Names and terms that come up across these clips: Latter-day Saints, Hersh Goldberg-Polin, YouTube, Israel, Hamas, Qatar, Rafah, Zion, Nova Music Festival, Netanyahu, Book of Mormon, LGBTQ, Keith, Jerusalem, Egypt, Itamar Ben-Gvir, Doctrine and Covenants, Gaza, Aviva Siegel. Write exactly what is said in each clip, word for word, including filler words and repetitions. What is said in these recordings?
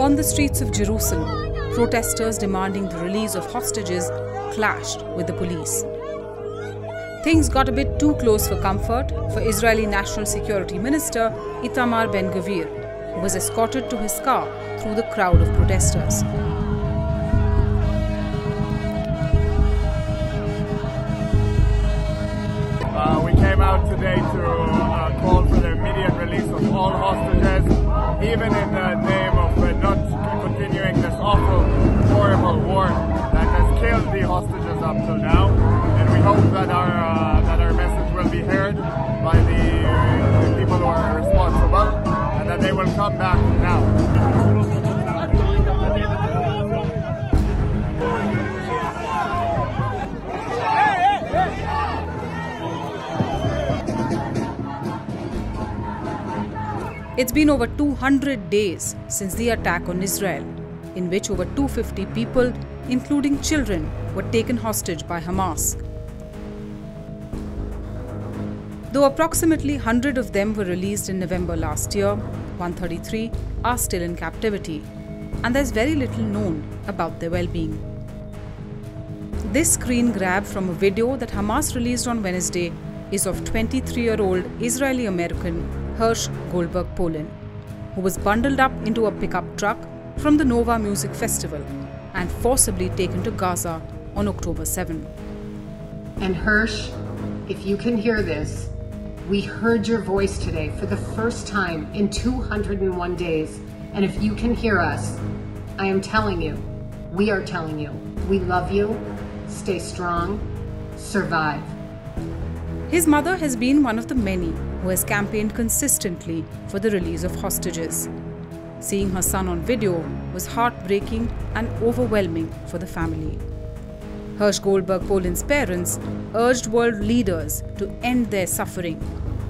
On the streets of Jerusalem, protesters demanding the release of hostages clashed with the police. Things got a bit too close for comfort for Israeli National Security Minister Itamar Ben-Gvir, who was escorted to his car through the crowd of protesters. Uh, we came out today to uh, call for the immediate release of all hostages, even in the name of uh, not continuing this awful, horrible war that has killed the hostages up till now. And we hope that our uh, that our message will be heard by the, uh, the people who are responsible, and that they will come back now. It's been over two hundred days since the attack on Israel, in which over two hundred fifty people, including children, were taken hostage by Hamas. Though approximately one hundred of them were released in November last year, one hundred thirty-three are still in captivity, and there's very little known about their well-being. This screen grab from a video that Hamas released on Wednesday is of twenty-three-year-old Israeli-American Hersh Goldberg-Polin, who was bundled up into a pickup truck from the Nova Music Festival and forcibly taken to Gaza on October seventh. And Hersh, if you can hear this, we heard your voice today for the first time in two hundred one days. And if you can hear us, I am telling you, we are telling you, we love you, stay strong, survive. His mother has been one of the many who has campaigned consistently for the release of hostages. Seeing her son on video was heartbreaking and overwhelming for the family. Hersh Goldberg-Polin's parents urged world leaders to end their suffering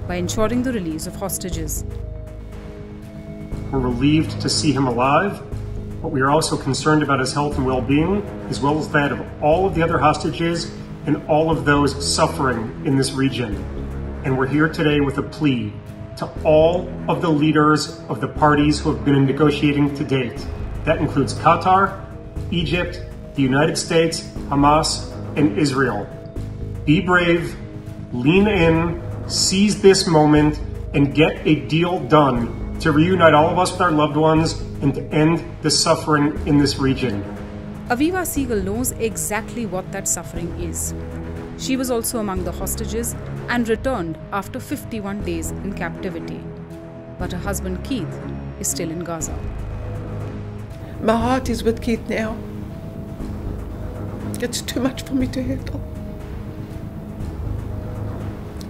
by ensuring the release of hostages. We're relieved to see him alive, but we are also concerned about his health and well-being, as well as that of all of the other hostages and all of those suffering in this region. And we're here today with a plea to all of the leaders of the parties who have been negotiating to date. That includes Qatar, Egypt, the United States, Hamas, and Israel. Be brave, lean in, seize this moment, and get a deal done to reunite all of us with our loved ones and to end the suffering in this region. Aviva Siegel knows exactly what that suffering is. She was also among the hostages and returned after fifty-one days in captivity. But her husband Keith is still in Gaza. My heart is with Keith now. It's too much for me to handle.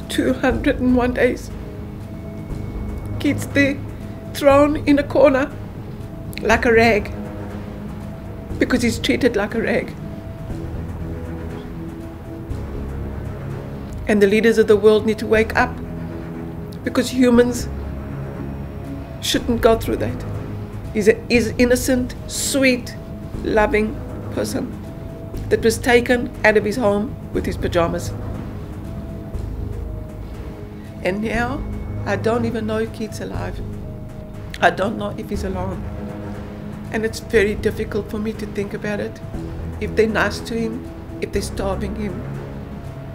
two hundred one days. Keith's there, thrown in a corner like a rag, because he's treated like a rag. And the leaders of the world need to wake up, because humans shouldn't go through that. He's an innocent, sweet, loving person that was taken out of his home with his pajamas. And now, I don't even know if Keith's alive. I don't know if he's alive. And it's very difficult for me to think about it. If they're nice to him, if they're starving him,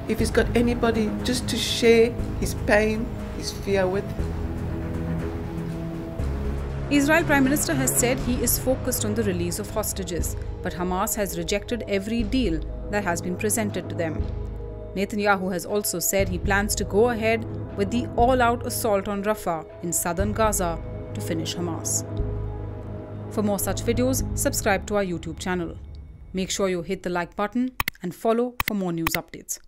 if he's got anybody just to share his pain, his fear with. Israel Prime Minister has said he is focused on the release of hostages, but Hamas has rejected every deal that has been presented to them. Netanyahu has also said he plans to go ahead with the all-out assault on Rafah in southern Gaza to finish Hamas. For more such videos, subscribe to our YouTube channel. Make sure you hit the like button and follow for more news updates.